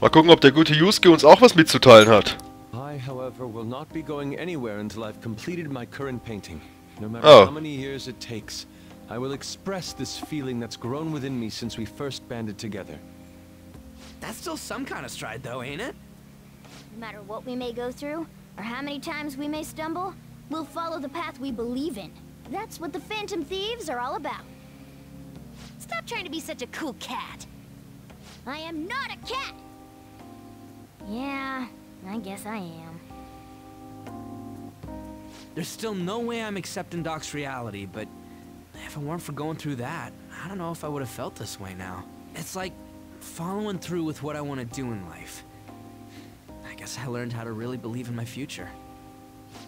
Mal gucken, ob der gute Yusuke uns auch was mitzuteilen hat. Oh. I will express this feeling that's grown within me since we first banded together. That's still some kind of stride though, ain't it? No matter what we may go through, or how many times we may stumble, we'll follow the path we believe in. That's what the Phantom Thieves are all about. Stop trying to be such a cool cat. I am not a cat! Yeah, I guess I am. There's still no way I'm accepting Doc's reality, but if it weren't for going through that, I don't know if I would have felt this way now. It's like following through with what I want to do in life. I guess I learned how to really believe in my future.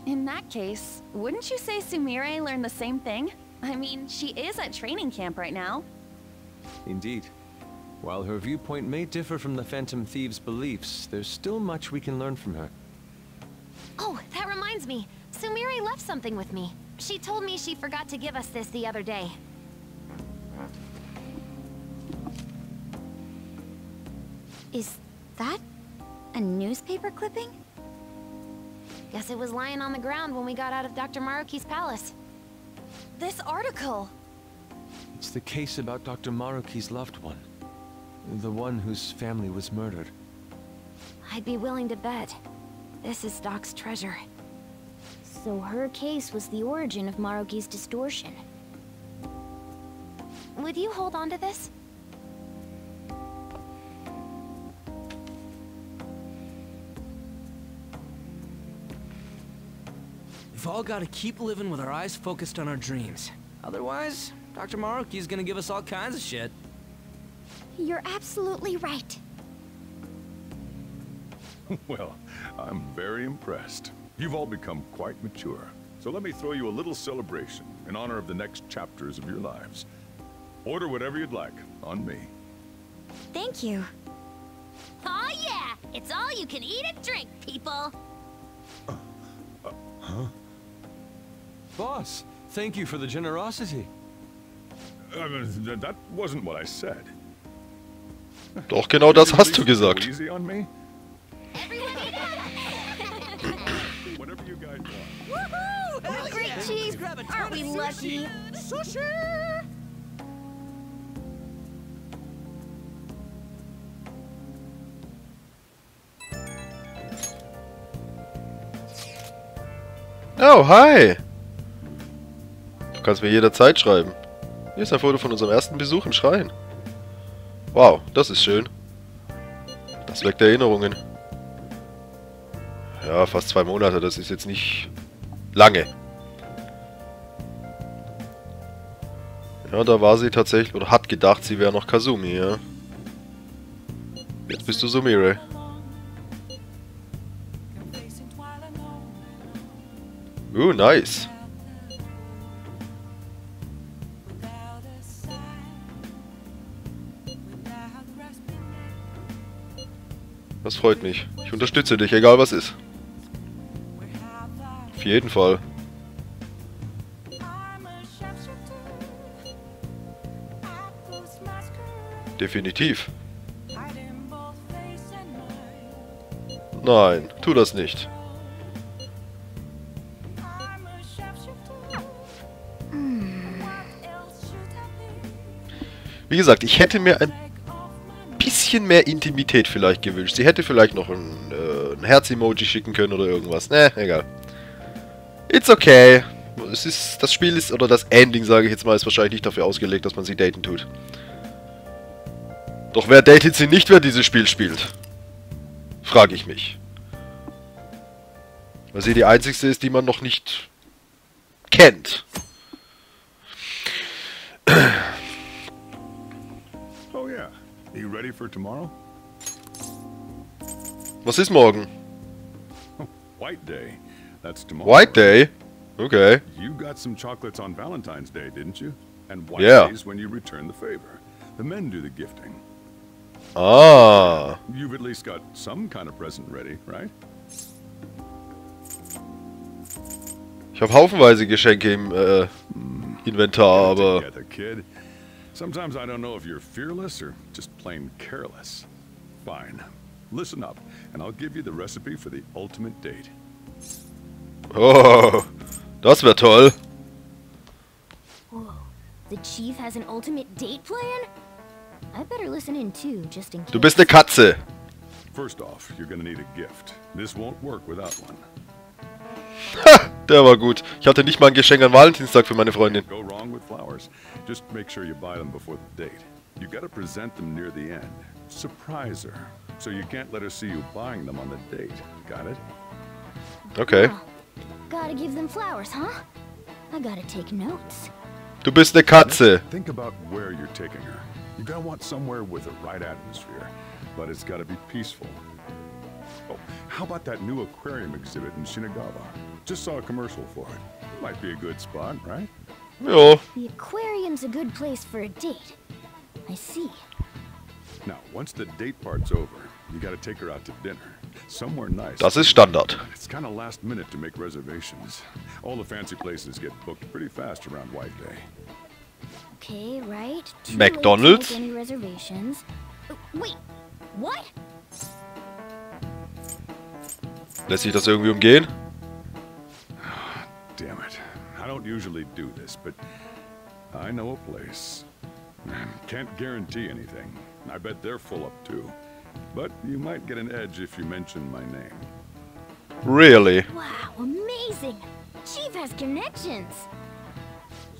In that case, wouldn't you say Sumire learned the same thing? I mean, she is at training camp right now. Indeed. While her viewpoint may differ from the Phantom Thieves' beliefs, there's still much we can learn from her. Oh, that reminds me. Sumire left something with me. She told me she forgot to give us this the other day. Is that a newspaper clipping? Guess it was lying on the ground when we got out of Dr. Maruki's palace. This article! It's the case about Dr. Maruki's loved one. The one whose family was murdered. I'd be willing to bet this is Doc's treasure. So her case was the origin of Maruki's distortion. Would you hold on to this? We've all got to keep living with our eyes focused on our dreams. Otherwise, Dr. Maruki's gonna give us all kinds of shit. You're absolutely right. Well, I'm very impressed. You've all become quite mature, so let me throw you a little celebration in honor of the next chapters of your lives. Order whatever you'd like, on me. Thank you. Oh yeah! It's all you can eat and drink, people! Huh? Boss, thank you for the generosity. That wasn't what I said. Doch, genau das hast du gesagt. Easy on me? Cheese, are we lucky? Sushi! Oh, hi! Du kannst mir jederzeit schreiben. Hier ist ein Foto von unserem ersten Besuch im Schrein. Wow, das ist schön. Das weckt Erinnerungen. Ja, fast 2 Monate, das ist jetzt nicht lange. Ja, da war sie tatsächlich, oder hat gedacht, sie wäre noch Kasumi, ja. Jetzt bist du Sumire. Nice. Das freut mich. Ich unterstütze dich, egal was ist. Auf jeden Fall. Definitiv. Nein, tu das nicht. Wie gesagt, ich hätte mir ein bisschen mehr Intimität vielleicht gewünscht. Sie hätte vielleicht noch ein Herz-Emoji schicken können oder irgendwas. Ne, egal. It's okay. Es ist, das Spiel ist, oder das Ending, sage ich jetzt mal, ist wahrscheinlich nicht dafür ausgelegt, dass man sie daten tut. Doch wer datet sie nicht, wer dieses Spiel spielt? Frage ich mich. Weil sie die einzigste ist, die man noch nicht kennt. Oh yeah. Are you ready for tomorrow? Was ist morgen? White Day. That's tomorrow. White Day? Okay. You got some chocolates on Valentine's Day, didn't you? And White Day is when you return the favor. The men do the gifting. Ah. You've at least got some kind of present ready, right? Ich habe haufenweise Geschenke im Inventar, aber sometimes I don't know if you're fearless or just plain careless. Fine. Listen up, and I'll give you the recipe for the ultimate date. Oh, das wäre toll. Whoa, the chief has an ultimate date plan? I better listen in too, just in case. Du bist eine Katze. First off, you're gonna need a gift. This won't work without one. Ha, der war gut. Ich hatte nicht mal ein Geschenk an Valentinstag für meine Freundin. Go wrong with flowers. Just make sure you buy them before the date. You gotta present them near the end. Surprise her. So you can't let her see you buying them on the date. Got it? Okay. Gotta give them flowers, huh? I gotta take notes. Du bist eine Katze. Think about where you're taking her. You gotta want somewhere with the right atmosphere, but it's gotta be peaceful. Oh, how about that new aquarium exhibit in Shinagawa? Just saw a commercial for it. Might be a good spot, right? Yeah. The aquarium's a good place for a date. I see. Now, once the date part's over, you gotta take her out to dinner. Somewhere nice. Das ist Standard. It's kind of last minute to make reservations. All the fancy places get booked pretty fast around White Day. Okay, right. McDonald's? Any reservations? Wait, what? Lässt sich das irgendwie umgehen? Damn it. I don't usually do this, but I know a place. Can't guarantee anything. I bet they're full up too. But you might get an edge if you mention my name. Really? Wow, amazing! Chief has connections!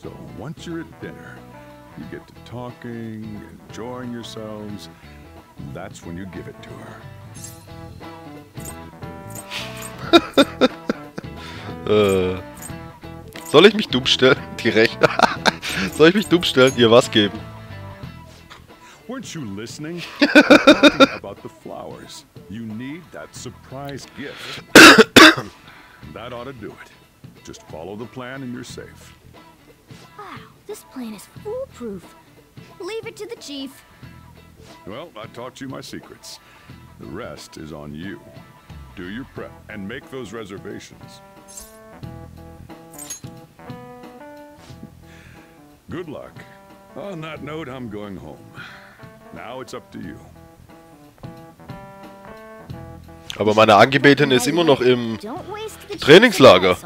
So once you're at dinner, you get to talking, enjoying yourselves. That's when you give it to her. Soll ich mich dumm stellen? Direkt. Soll ich mich dumm stellen? Ihr was geben? Weren't you listening? Talking about the flowers. You need that surprise gift. That ought to do it. Just follow the plan and you're safe. Wow, this plan is foolproof. Leave it to the chief. Well, I taught you my secrets. The rest is on you. Do your prep and make those reservations. Good luck. On that note, I'm going home. Now it's up to you. Aber meine Angebetene ist immer noch im Trainingslager.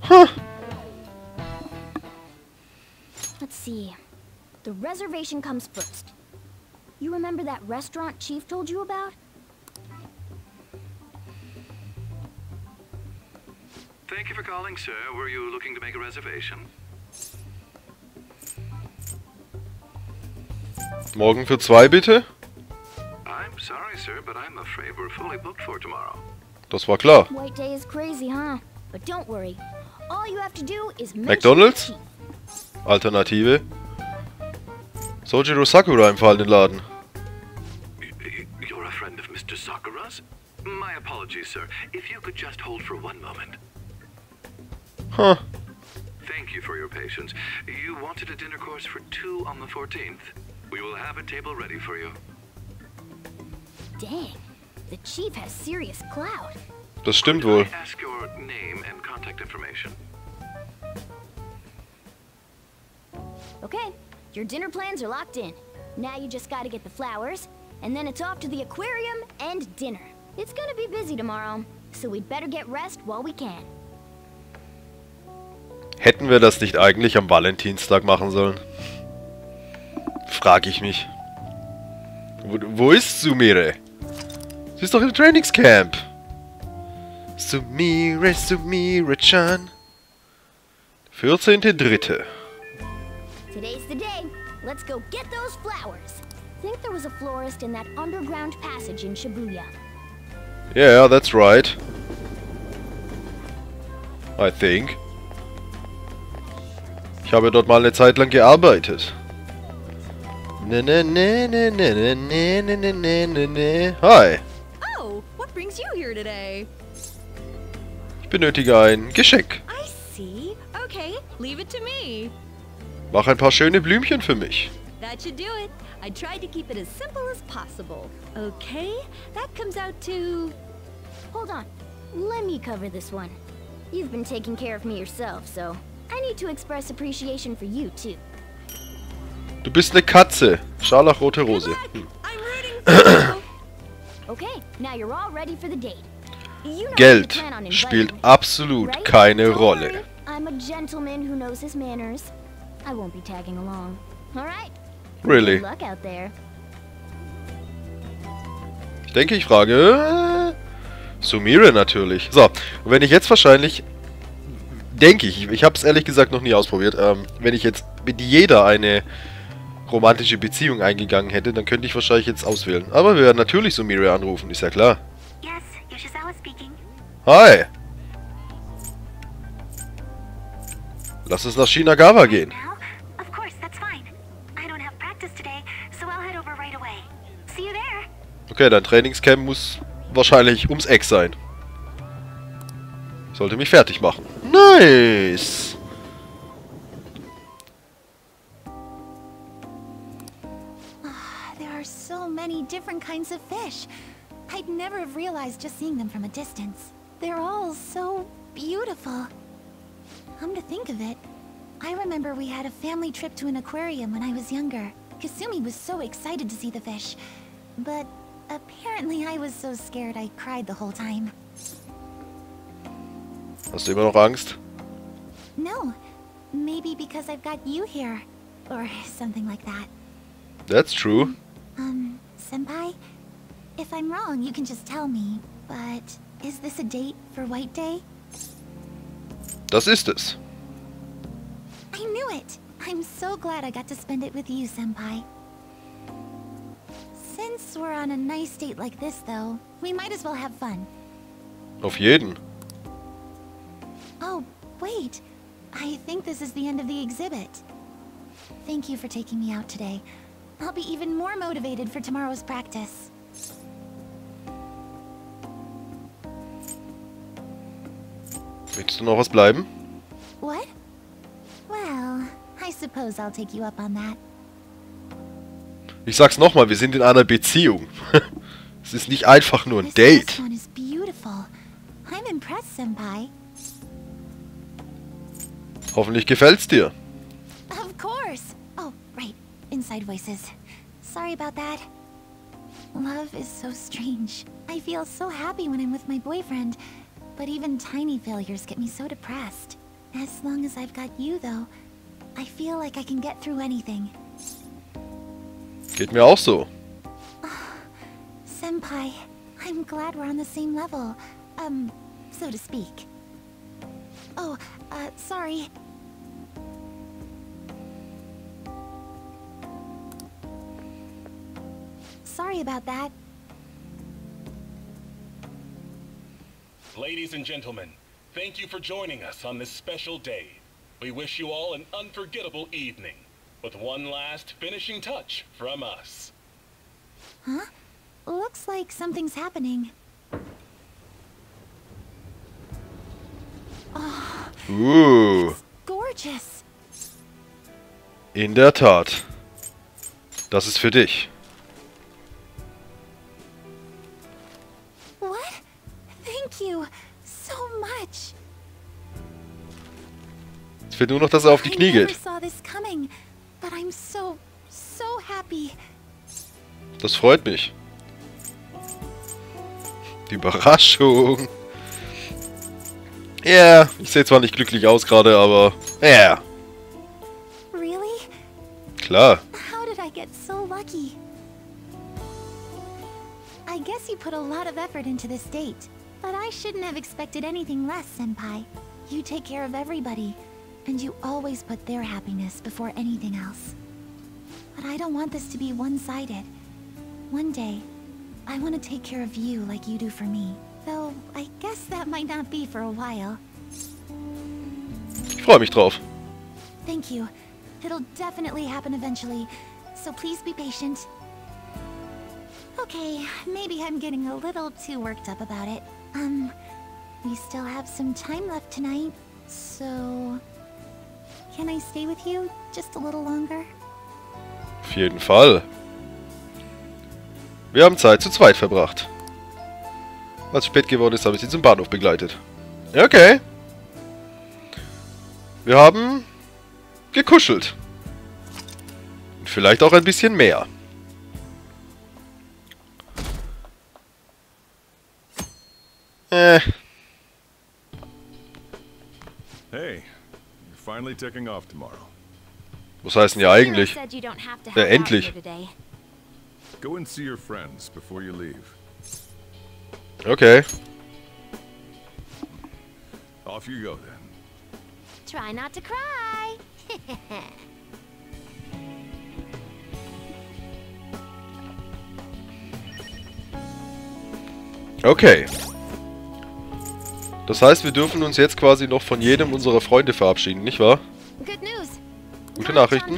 Huh. Let's see. The reservation comes first. You remember that restaurant Chief told you about? Thank you for calling, sir. Were you looking to make a reservation? Morgen für 2 bitte. I'm sorry, sir, but I'm afraid we're fully booked for tomorrow. Das war klar. White Day is crazy, huh? But don't worry. All you have to do is McDonald's. Alternative. Sojiro Sakura im fallenden Laden. You're a friend of Mr. Sakura's? My apologies, sir. If you could just hold for one moment. Huh. Thank you for your patience. You wanted a dinner course for 2 on the 14th. We will have a table ready for you. Dang, the chief has serious clout. Das stimmt wohl. Ask your name and contact information. Okay, your dinner plans are locked in. Now you just got to get the flowers, and then it's off to the aquarium and dinner. It's gonna be busy tomorrow, so we'd better get rest while we can. Hätten wir das nicht eigentlich am Valentinstag machen sollen? Frag ich mich. Wo ist Sumire? Sie ist doch im Trainingscamp. Sumire, Sumire-chan. 14.3. Today's the day. Let's go get those flowers. Think there was a florist in that underground passage in Shibuya. Yeah, that's right. I think. Ich habe dort mal eine Zeit lang gearbeitet. Hi. Oh, what brings you here today? Ich benötige ein Geschenk. I see. Okay, leave it to me. Mach ein paar schöne Blümchen für mich. That should do it. I tried to keep it as simple as possible. Okay, that comes out to... Hold on. Let me cover this one. You've been taking care of me yourself, so I need to express appreciation for you too. Du bist eine Katze. Scharlachrote Rose. Hm. Geld spielt absolut keine Rolle. Really? Ich denke, ich frage Sumire natürlich. So, und wenn ich jetzt wahrscheinlich, denke ich, ich habe es ehrlich gesagt noch nie ausprobiert, wenn ich jetzt mit jeder eine romantische Beziehung eingegangen hätte, dann könnte ich wahrscheinlich jetzt auswählen. Aber wir werden natürlich Sumire anrufen, ist ja klar. Hi! Lass uns nach Shinagawa gehen. Okay, dein Trainingscamp muss wahrscheinlich ums Eck sein. Sollte mich fertig machen. Nice! There are so many different kinds of fish. I'd never have realized just seeing them from a distance. They're all so beautiful. Come to think of it, I remember we had a family trip to an aquarium when I was younger. Kasumi was so excited to see the fish, but apparently I was so scared I cried the whole time. Hast du immer noch Angst? No, maybe because I've got you here, or something like that. That's true. Senpai, if I'm wrong, you can just tell me. But is this a date for White Day? Das ist es. I knew it. I'm so glad I got to spend it with you, Senpai. Since we're on a nice date like this, though, we might as well have fun. Auf jeden. Oh, wait. I think this is the end of the exhibit. Thank you for taking me out today. I'll be even more motivated for tomorrow's practice. Willst du noch was bleiben? What? Well, I suppose I'll take you up on that. Ich sag's nochmal, wir sind in einer Beziehung. Es ist nicht einfach nur ein Date. Hoffentlich gefällt's dir. Of course. Oh, right. Inside voices. Sorry about that. Love is so strange. I feel so happy when I'm with my boyfriend. But even tiny failures get me so depressed. As long as I've got you, though, I feel like I can get through anything. Geht mir auch so. Oh, Senpai, I'm glad we're on the same level, so to speak. Oh, sorry. Sorry about that. Ladies and gentlemen, thank you for joining us on this special day. We wish you all an unforgettable evening, with one last finishing touch from us. Huh? Looks like something's happening. Oh, it's gorgeous. In der Tat. Das ist für dich. Es fehlt nur noch, dass er auf die Knie geht. Das freut mich. Die Überraschung. Ja, yeah, ich sehe zwar nicht glücklich aus gerade, aber ja. Yeah. Klar. I guess you put a lot of effort into this date, but I shouldn't have expected anything less, Senpai. You take care of everybody, and you always put their happiness before anything else. But I don't want this to be one-sided. One day, I want to take care of you like you do for me. Though, I guess that might not be for a while. Ich freue mich drauf. Thank you. It'll definitely happen eventually, so please be patient. Okay, maybe I'm getting a little too worked up about it. We still have some time left tonight, so can I stay with you just a little longer? Auf jeden Fall. Wir haben Zeit zu zweit verbracht. Als es spät geworden ist, habe ich sie zum Bahnhof begleitet. Okay. Wir haben gekuschelt. Und vielleicht auch ein bisschen mehr. Hey, you're finally taking off tomorrow. Was heißt denn ja eigentlich? Ja, endlich. Go and see your friends before you leave. Okay. Off you go then. Try not to cry. Okay. Das heißt, wir dürfen uns jetzt quasi noch von jedem unserer Freunde verabschieden, nicht wahr? Gute Nachrichten.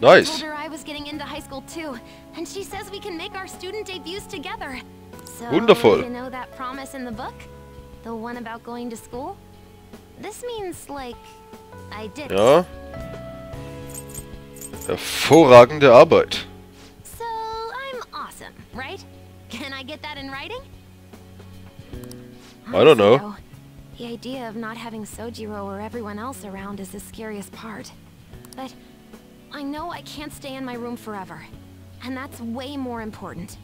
Nice. Wundervoll. Ja. Hervorragende Arbeit. Right? Can I get that in writing? I don't know. The idea of not having Sojiro or everyone else around is the scariest part. But I know I can't stay in my room forever. And that's way more important.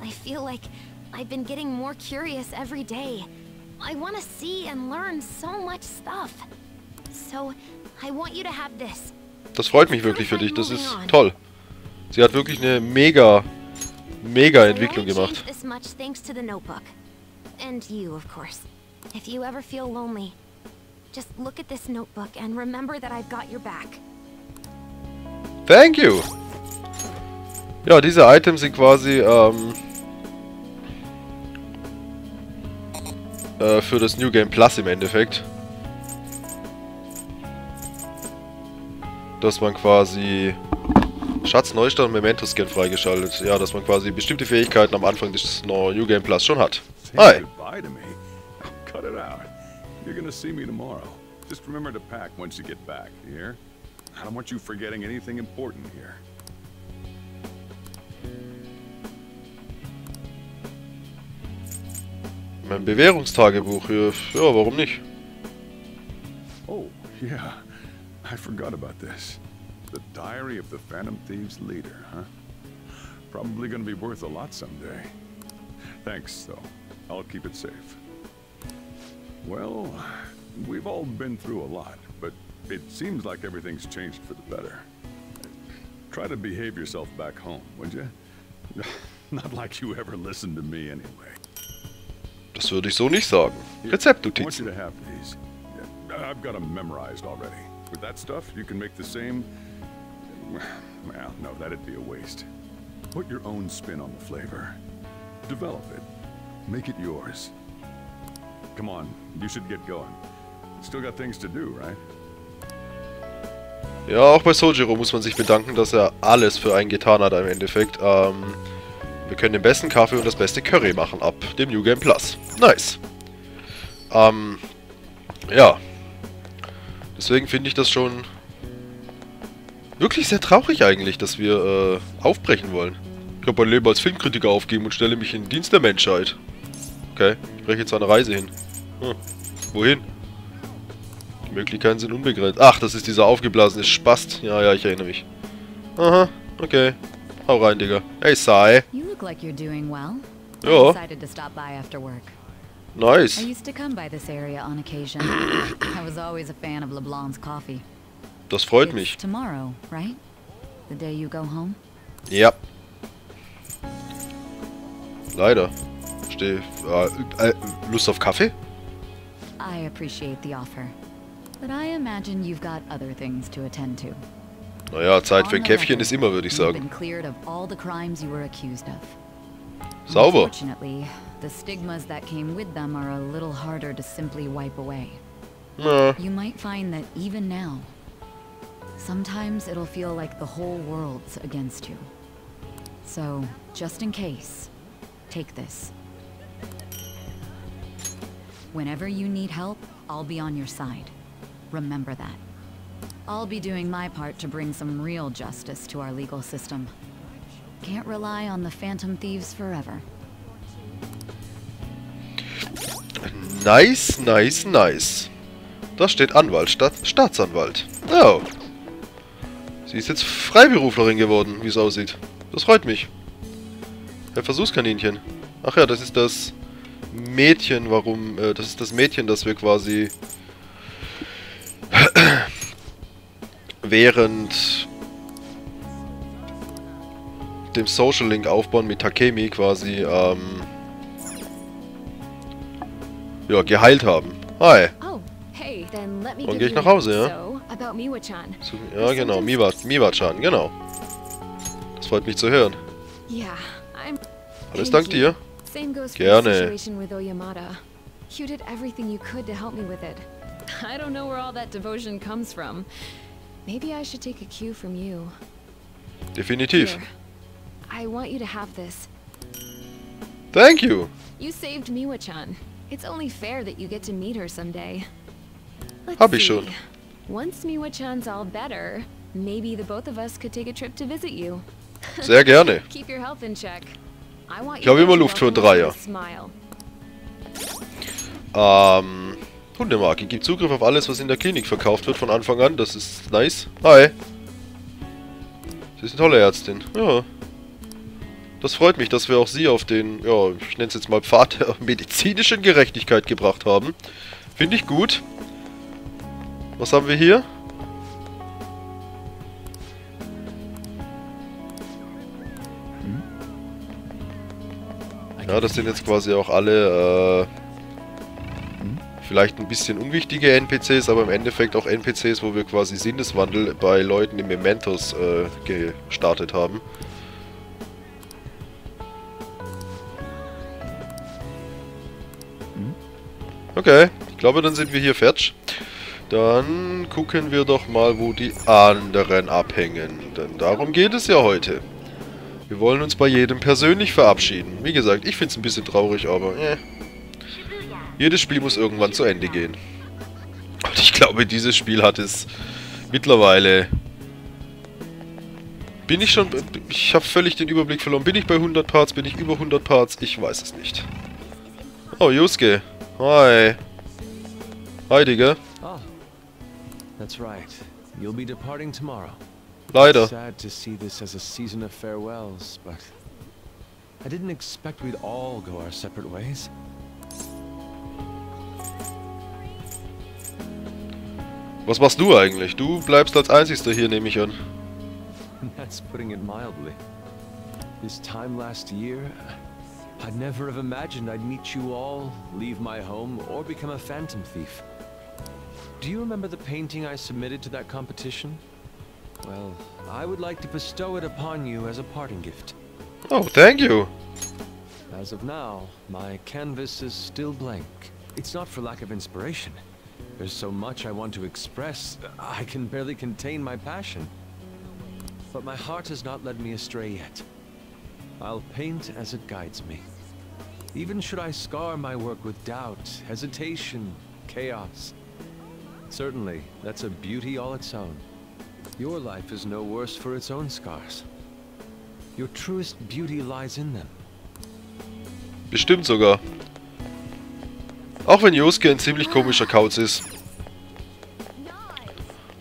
I feel like I've been getting more curious every day. I want to see and learn so much stuff. So I want you to have this. Das freut mich wirklich für dich. Das ist toll. Sie hat wirklich eine mega Entwicklung gemacht. Thank you! Ja, diese Items sind quasi für das New Game Plus im Endeffekt. Dass man quasi Schatz, Neustart und Mementos-Scan freigeschaltet. Ja, dass man quasi bestimmte Fähigkeiten am Anfang des New Game Plus schon hat. Hi! Mein Bewährungstagebuch hier. Ja, warum nicht? Oh, yeah. I forgot about this. The diary of the Phantom Thieves leader, huh? Probably gonna be worth a lot someday. Thanks, though. I'll keep it safe. Well, we've all been through a lot, but it seems like everything's changed for the better. Try to behave yourself back home, would you? Not like you ever listened to me anyway. Das würde ich so nicht sagen. Rezeptnotizen. I want you to have these. I've got them memorized already. With that stuff, you can make the same. Well, no, that'd be a waste. Put your own spin on the flavor. Develop it. Make it yours. Come on, you should get going. Still got things to do, right? Ja, auch bei Sojiro muss man sich bedanken, dass er alles für einen getan hat im Endeffekt. Wir können den besten Kaffee und das beste Curry machen ab dem New Game Plus. Nice. Ja. Deswegen finde ich das schon wirklich sehr traurig eigentlich, dass wir aufbrechen wollen. Ich habe mein Leben als Filmkritiker aufgegeben und stelle mich in den Dienst der Menschheit. Okay, ich breche jetzt eine Reise hin. Hm. Wohin? Die Möglichkeiten sind unbegrenzt. Ach, das ist dieser aufgeblasene Spast. Ja, ich erinnere mich. Aha, okay. Hau rein, Digga. Hey, Sai. Ja. Nice. Das freut mich. Ja. Leider. Lust auf Kaffee? Naja, Zeit für ein Käffchen ist immer, würde ich sagen. Sauber. The stigmas that came with them are a little harder to simply wipe away. You might find that even now, sometimes it'll feel like the whole world's against you. So, just in case, take this. Whenever you need help, I'll be on your side. Remember that. I'll be doing my part to bring some real justice to our legal system. Can't rely on the Phantom Thieves forever. Nice. Da steht Anwalt statt Staatsanwalt. Oh. Sie ist jetzt Freiberuflerin geworden, wie es aussieht. Das freut mich. Der Versuchskaninchen. Ach ja, das ist das Mädchen, warum... das ist das Mädchen, das wir quasi... während... dem Social Link aufbauen mit Takemi quasi, ja, geheilt haben. Hi. Und gehe ich nach Hause, ja? Ja, genau, Miwa-chan, genau. Das freut mich zu hören. Alles dank dir. Gerne. Definitiv. I want you to have this. Thank you. You saved Miwa-chan. It's only fair that you get to meet her someday. Hab ich schon. Once Miwa-chan's all better, maybe the both of us could take a trip to visit you. Sehr gerne. Keep your health in check. I want you. Ich habe immer Luft für einen Dreier. Hundemarke gibt Zugriff auf alles, was in der Klinik verkauft wird von Anfang an. Das ist nice. Hi. Sie ist eine tolle Ärztin. Ja. Das freut mich, dass wir auch sie auf den, ja, ich nenne es jetzt mal Pfad der medizinischen Gerechtigkeit gebracht haben. Finde ich gut. Was haben wir hier? Ja, das sind jetzt quasi auch alle, vielleicht ein bisschen unwichtige NPCs, aber im Endeffekt auch NPCs, wo wir quasi Sinneswandel bei Leuten im Mementos gestartet haben. Okay, ich glaube, dann sind wir hier fertig. Dann gucken wir doch mal, wo die anderen abhängen. Denn darum geht es ja heute. Wir wollen uns bei jedem persönlich verabschieden. Wie gesagt, ich finde es ein bisschen traurig, aber... Jedes Spiel muss irgendwann zu Ende gehen. Und ich glaube, dieses Spiel hat es mittlerweile... Bin ich schon... Ich habe völlig den Überblick verloren. Bin ich bei 100 Parts? Bin ich über 100 Parts? Ich weiß es nicht. Oh, Yusuke. Hi. Hi, Digga. That's right. You'll be departing tomorrow. Leider. Sad to see this as a season of farewells, but I didn't expect we'd all go our separate ways. Was machst du eigentlich? Du bleibst als Einzigster hier, nehme ich an. That's putting it mildly. This time last year, I'd never have imagined I'd meet you all, leave my home, or become a Phantom Thief. Do you remember the painting I submitted to that competition? Well, I would like to bestow it upon you as a parting gift. Oh, thank you! As of now, my canvas is still blank. It's not for lack of inspiration. There's so much I want to express, I can barely contain my passion. But my heart has not led me astray yet. I'll paint as it guides me. Even should I scar my work with doubt, hesitation, chaos. Certainly, that's a beauty all its own. Your life is no worse for its own scars. Your truest beauty lies in them. Bestimmt sogar. Auch wenn Yusuke ein ziemlich komischer Kauz ist,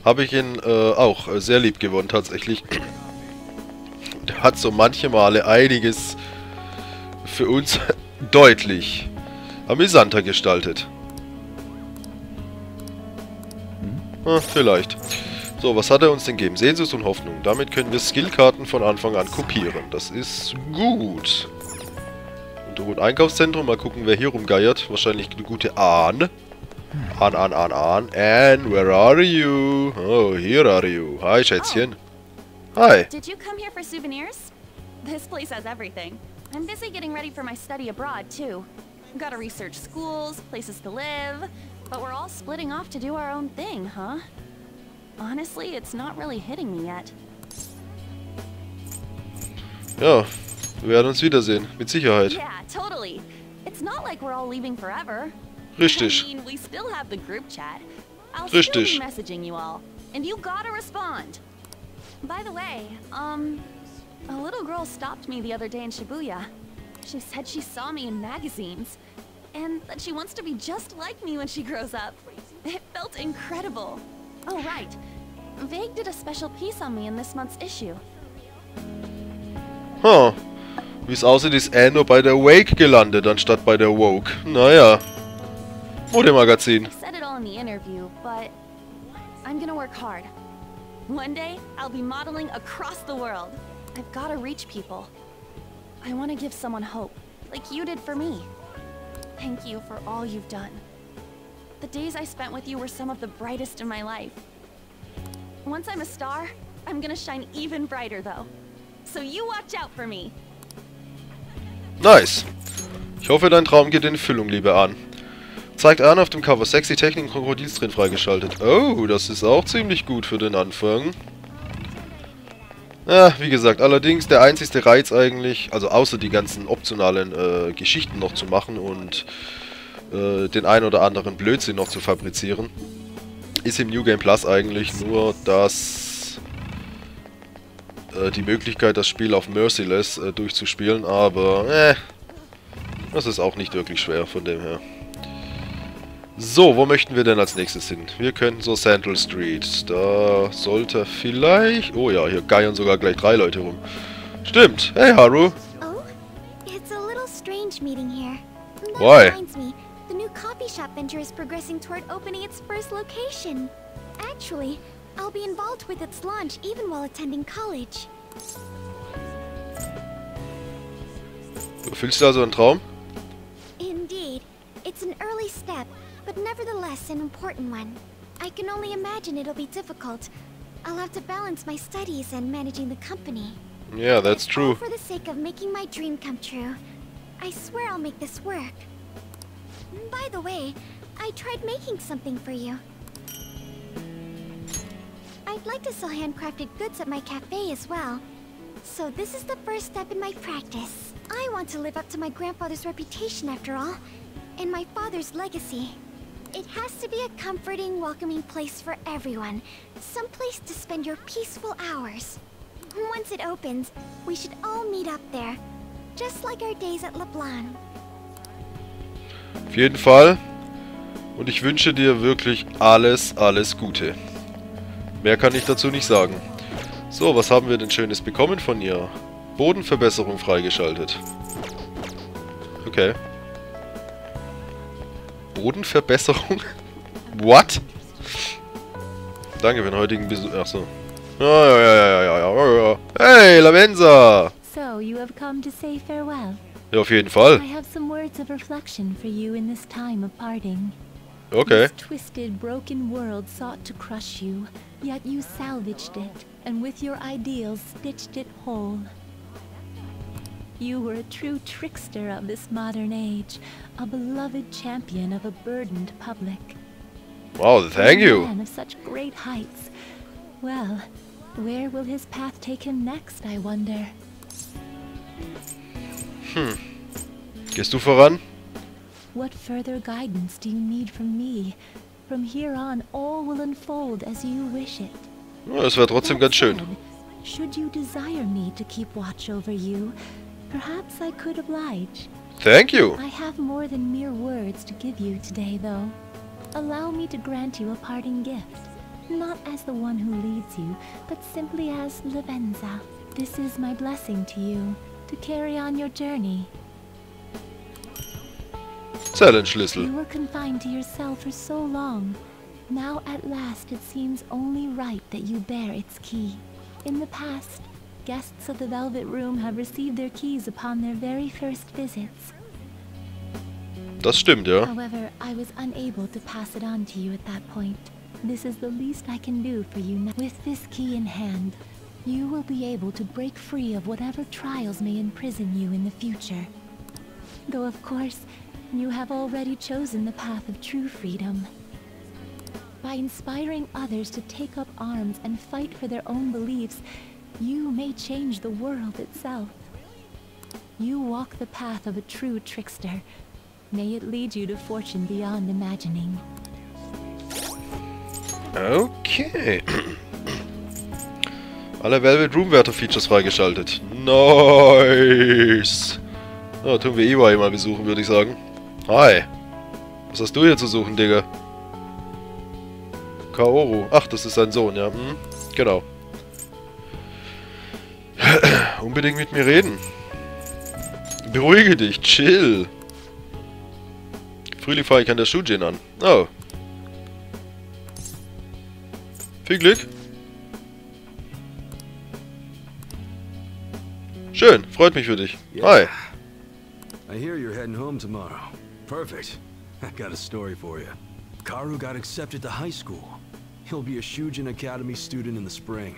habe ich ihn auch sehr lieb gewonnen tatsächlich. Der hat so manche Male einiges für uns deutlich amüsanter gestaltet. Vielleicht. So, was hat er uns denn gegeben? Sehnsucht und Hoffnung. Damit können wir Skillkarten von Anfang an kopieren. Das ist gut. Und Einkaufszentrum. Mal gucken, wer hier rumgeiert. Wahrscheinlich eine gute Ahn. Ahn. Anne, where are you? Oh, here are you. Hi, Schätzchen. Hi. Did you come here for souvenirs? This place has everything. I'm busy getting ready for my study abroad, too. Gotta research schools, places to live... But we're all splitting off to do our own thing, huh? Honestly, it's not really hitting me yet. Ja, wir werden uns wiedersehen, mit Sicherheit. Yeah, totally. It's not like we're all leaving forever. Richtig. I mean, we still have the group chat. I'll still be messaging you all, and you gotta respond. By the way, a little girl stopped me the other day in Shibuya. She said she saw me in magazines. And that she wants to be just like me when she grows up. It felt incredible. Oh, right. Vague did a special piece on me in this month's issue. Huh. Wie es aussieht, ist Anno bei der Wake gelandet, anstatt bei der Woke. Naja. Modemagazin. The days I spent with you were some of the brightest in my life. Once I'm a star, I'm gonna shine even brighter though. So you watch out for me. Nice. Ich hoffe, dein Traum geht in Erfüllung, liebe Ahn. Zeigt Ahn auf dem Cover sexy Techniken und Krokodilstränen freigeschaltet. Oh, das ist auch ziemlich gut für den Anfang. Ja, wie gesagt, allerdings der einzigste Reiz eigentlich, also außer die ganzen optionalen Geschichten noch zu machen und den ein oder anderen Blödsinn noch zu fabrizieren, ist im New Game Plus eigentlich nur, dass die Möglichkeit, das Spiel auf Merciless durchzuspielen, aber das ist auch nicht wirklich schwer von dem her. So, wo möchten wir denn als nächstes hin? Wir könnten so Central Street, da sollte vielleicht... Oh ja, hier geiern sogar gleich 3 Leute rum. Stimmt, hey Haru! Oh, it's a little strange meeting here. Why? Shop venture is progressing toward opening its first location. Actually, I'll be involved with its launch even while attending college. Du fühlst also einen Traum? Indeed. It's an early step, but nevertheless an important one. I can only imagine it'll be difficult. I'll have to balance my studies and managing the company. Yeah, that's true. For the sake of making my dream come true, I swear I'll make this work. By the way, I tried making something for you. I'd like to sell handcrafted goods at my cafe as well. So this is the first step in my practice. I want to live up to my grandfather's reputation after all, and my father's legacy. It has to be a comforting, welcoming place for everyone. Some place to spend your peaceful hours. Once it opens, we should all meet up there. Just like our days at LeBlanc. Auf jeden Fall. Und ich wünsche dir wirklich alles, alles Gute. Mehr kann ich dazu nicht sagen. So, was haben wir denn Schönes bekommen von ihr? Bodenverbesserung freigeschaltet. Okay. Bodenverbesserung? What? Danke für den heutigen Besuch. Achso. Ja. Hey, Lavenza! So, you have come to say farewell. Ja, auf jeden Fall. Okay. Twisted, broken world sought to crush you, yet you salvaged it and with your ideals stitched it whole. You were a true trickster of this modern age, a beloved champion of a burdened public. Wow, thank you. And of such great heights. Well, where will his path take him next, I wonder? Gehst du voran? What further guidance do you need from me? From here on, all will unfold as you wish it. Ja, das wäre trotzdem ganz schön. Should you desire me to keep watch over you, perhaps I could oblige. Thank you. I have more than mere words to give you today, though. Allow me to grant you a parting gift, not as the one who leads you, but simply as Lavenza. This is my blessing to you. To carry on your journey. Zellenschlüssel. You were confined to yourself for so long. Now at last it seems only right that you bear its key. In the past, guests of the Velvet Room have received their keys upon their very first visits. Das stimmt, ja. However, I was unable to pass it on to you at that point. This is the least I can do for you now. With this key in hand, you will be able to break free of whatever trials may imprison you in the future. Though of course, you have already chosen the path of true freedom. By inspiring others to take up arms and fight for their own beliefs, you may change the world itself. You walk the path of a true trickster. May it lead you to fortune beyond imagining. Okay. Alle Velvet Room-Werte-Features freigeschaltet. Nice! Na, tun wir Iwai mal besuchen, würde ich sagen. Hi! Was hast du hier zu suchen, Digga? Kaoru. Ach, das ist sein Sohn, ja. Hm, genau. Unbedingt mit mir reden. Beruhige dich, chill. Frühling fahre ich an der Shujin an. Oh. Viel Glück. Schön, freut mich für dich. Hi. I hear you're heading home tomorrow. Perfect. I got a story for you. Karu got accepted to high school. He'll be a Shujin Academy student in the spring.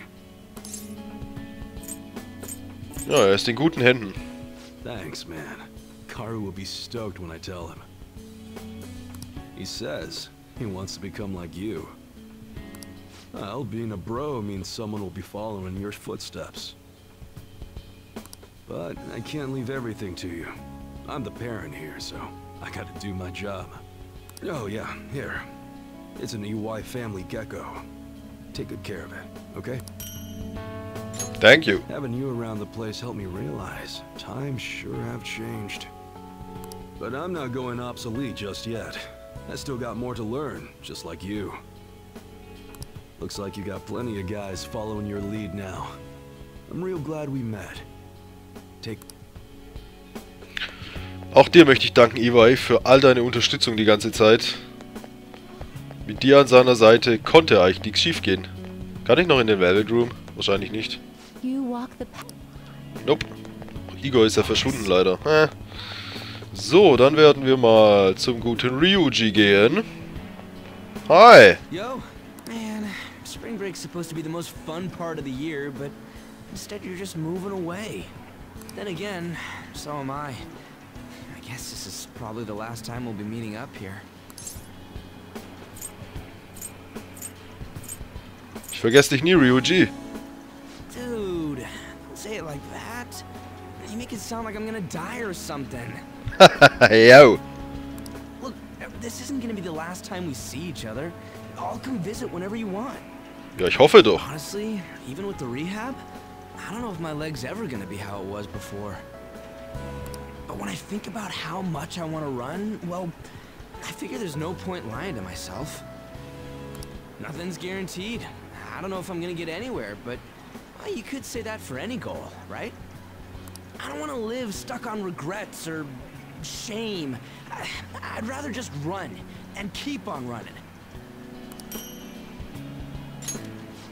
Ja, er ist in guten Händen. Thanks, man. Karu will be stoked when I tell him. He says he wants to become like you. Well, being a bro means someone will be following your footsteps. But I can't leave everything to you. I'm the parent here, so I gotta do my job. Oh yeah, here. It's an Iwai family gecko. Take good care of it, okay? Thank you. Having you around the place helped me realize times sure have changed. But I'm not going obsolete just yet. I still got more to learn, just like you. Looks like you got plenty of guys following your lead now. I'm real glad we met. Take. Auch dir möchte ich danken, Iwai, für all deine Unterstützung die ganze Zeit. Mit dir an seiner Seite konnte eigentlich nichts schief gehen. Kann ich noch in den Velvet Room? Wahrscheinlich nicht. Nope. Igor ist ja verschwunden, leider. So, dann werden wir mal zum guten Ryuji gehen. Hi! Yo, man, Spring Break's supposed to be the most fun part of the year, but instead you're just moving away. Then again, so am I. I guess this is probably the last time we'll be meeting up here. Ich vergesse dich nie, Ryuji. Dude, don't say it like that. You make it sound like I'm gonna die or something. Yo. Look, this isn't gonna be the last time we see each other. I'll come visit whenever you want. Ja, ich hoffe doch. Honestly, even with the rehab, I don't know if my leg's ever gonna be how it was before. But when I think about how much I want to run, well, I figure there's no point lying to myself. Nothing's guaranteed. I don't know if I'm gonna get anywhere, but well, you could say that for any goal, right? I don't want to live stuck on regrets or shame. I'd rather just run and keep on running.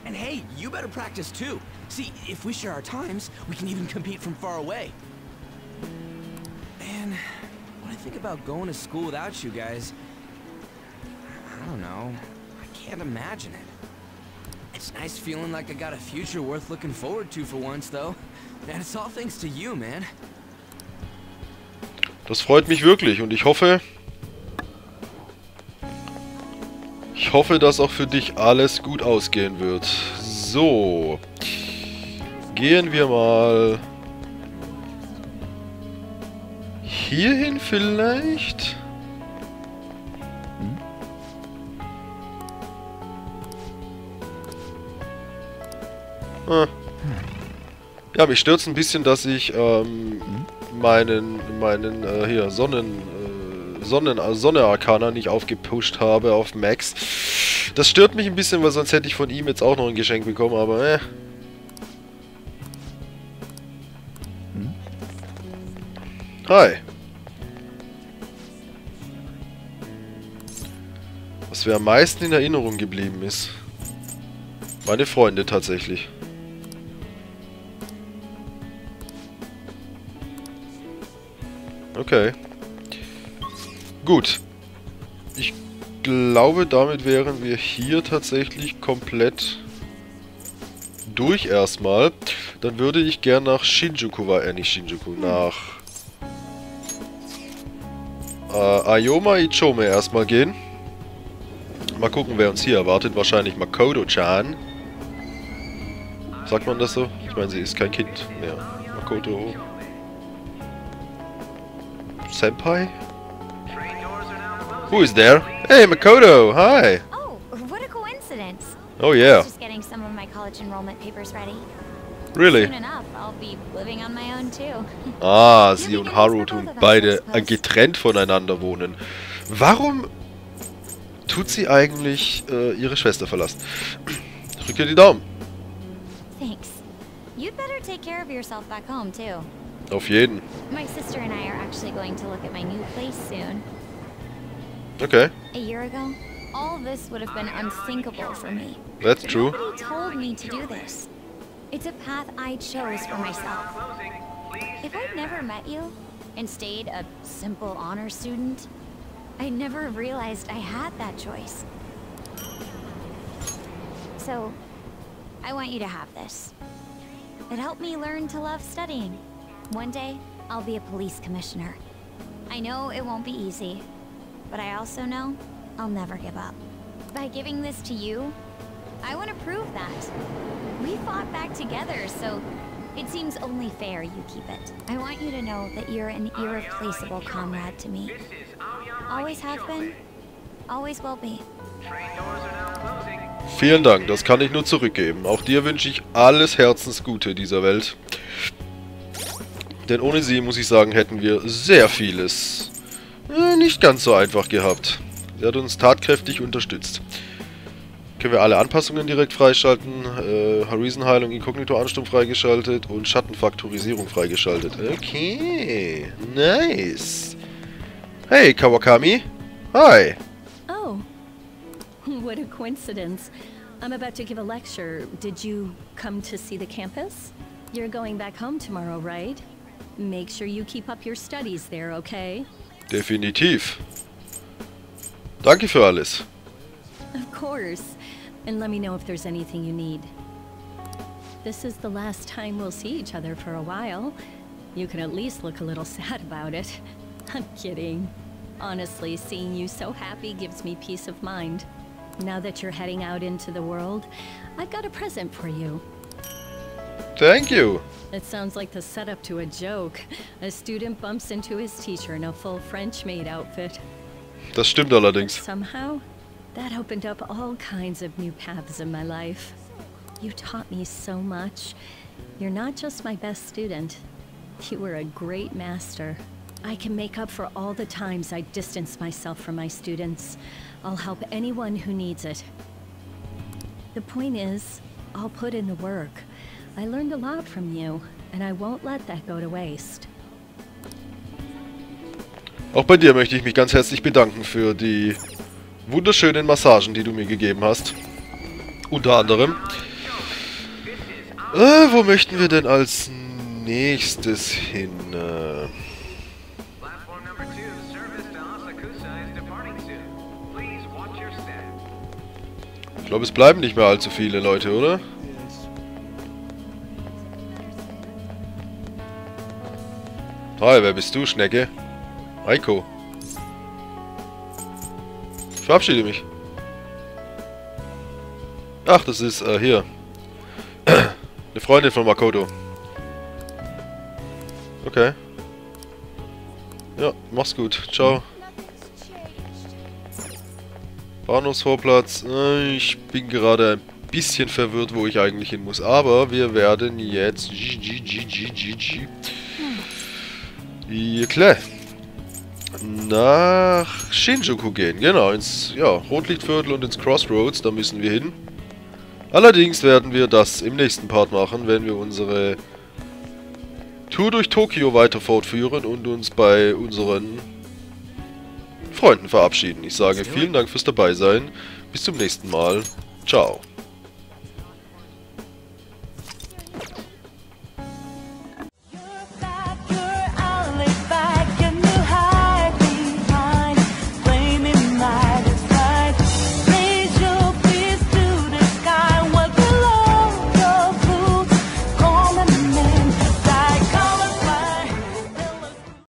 And hey, you better practice too. See, if we share our times, we can even compete from far away. Man, when I think about going to school without you guys, I don't know. I can't imagine it. It's nice feeling like I got a future worth looking forward to for once, though. And it's all thanks to you, man. Das freut mich wirklich und ich hoffe, dass auch für dich alles gut ausgehen wird. So, gehen wir mal hierhin vielleicht? Ja, mich stört es ein bisschen, dass ich meinen hier Sonne-Arcana nicht aufgepusht habe auf Max. Das stört mich ein bisschen, weil sonst hätte ich von ihm jetzt auch noch ein Geschenk bekommen, aber Hi. Was mir am meisten in Erinnerung geblieben ist. Meine Freunde tatsächlich. Okay. Gut. Ich glaube, damit wären wir hier tatsächlich komplett durch erstmal. Dann würde ich gern nach Shinjuku, nach Ayoma Ichome erstmal gehen. Mal gucken, wer uns hier erwartet. Wahrscheinlich Makoto-chan. Sagt man das so? Ich meine, sie ist kein Kind mehr. Makoto... Senpai? Who is there? Hey, Makoto! Hi! Oh, what a coincidence! Oh, yeah. I was just getting some of my college enrollment papers ready. Really? Soon enough, I'll be living on my own too. Ah, sie und Haru tun beide getrennt voneinander wohnen. Warum tut sie eigentlich ihre Schwester verlassen? Ich drücke die Daumen. Thanks. You'd better take care of yourself back home too. Auf jeden. My sister and I are actually going to look at my new place soon. Okay. A year ago, all this would have been unthinkable for me. That's true. Nobody told me to do this. It's a path I chose for myself. If I'd never met you and stayed a simple honor student, I never realized I had that choice. So, I want you to have this. It helped me learn to love studying. One day, I'll be a police commissioner. I know it won't be easy, but I also know I'll never give up. By giving this to you, I want to prove that. We fought back together, so it seems only fair you keep it. I want you to know that you're an irreplaceable comrade to me. Always have been, always will be. Vielen Dank, das kann ich nur zurückgeben. Auch dir wünsche ich alles Herzensgute dieser Welt. Denn ohne sie, muss ich sagen, hätten wir sehr vieles nicht ganz so einfach gehabt. Sie hat uns tatkräftig unterstützt. Können wir alle Anpassungen direkt freischalten. Horizon-Heilung, Inkognito-Ansturm freigeschaltet und Schattenfaktorisierung freigeschaltet. Okay, nice. Hey, Kawakami. Hi. What a coincidence. I'm about to give a lecture. Did you come to see the campus? You're going back home tomorrow, right? Make sure you keep up your studies there, okay? Definitiv. Danke für alles. Of course. And let me know if there's anything you need. This is the last time we'll see each other for a while. You can at least look a little sad about it. I'm kidding. Honestly, seeing you so happy gives me peace of mind. Now that you're heading out into the world, I've got a present for you. Thank you. It sounds like the setup to a joke. A student bumps into his teacher in a full French maid outfit. Das stimmt allerdings. But somehow, that opened up all kinds of new paths in my life. You taught me so much. You're not just my best student. You were a great master. I can make up for all the times I distance myself from my students. I'll help anyone who needs it. The point is, I'll put in the work. I learned a lot from you, and I won't let that go to waste. Auch bei dir möchte ich mich ganz herzlich bedanken für die wunderschönen Massagen, die du mir gegeben hast. Unter anderem. Wo möchten wir denn als nächstes hin? Ich glaube, es bleiben nicht mehr allzu viele Leute, oder? Hi, wer bist du, Schnecke? Aiko. Ich verabschiede mich. Ach, das ist hier. Eine Freundin von Makoto. Okay. Ja, mach's gut. Ciao. Bahnhofsvorplatz. Ich bin gerade ein bisschen verwirrt, wo ich eigentlich hin muss. Aber wir werden jetzt... nach Shinjuku gehen. Genau, ins Rotlichtviertel und ins Crossroads. Da müssen wir hin. Allerdings werden wir das im nächsten Part machen, wenn wir unsere Tour durch Tokio weiter fortführen und uns bei unseren Freunden verabschieden. Ich sage vielen Dank fürs Dabeisein. Bis zum nächsten Mal. Ciao.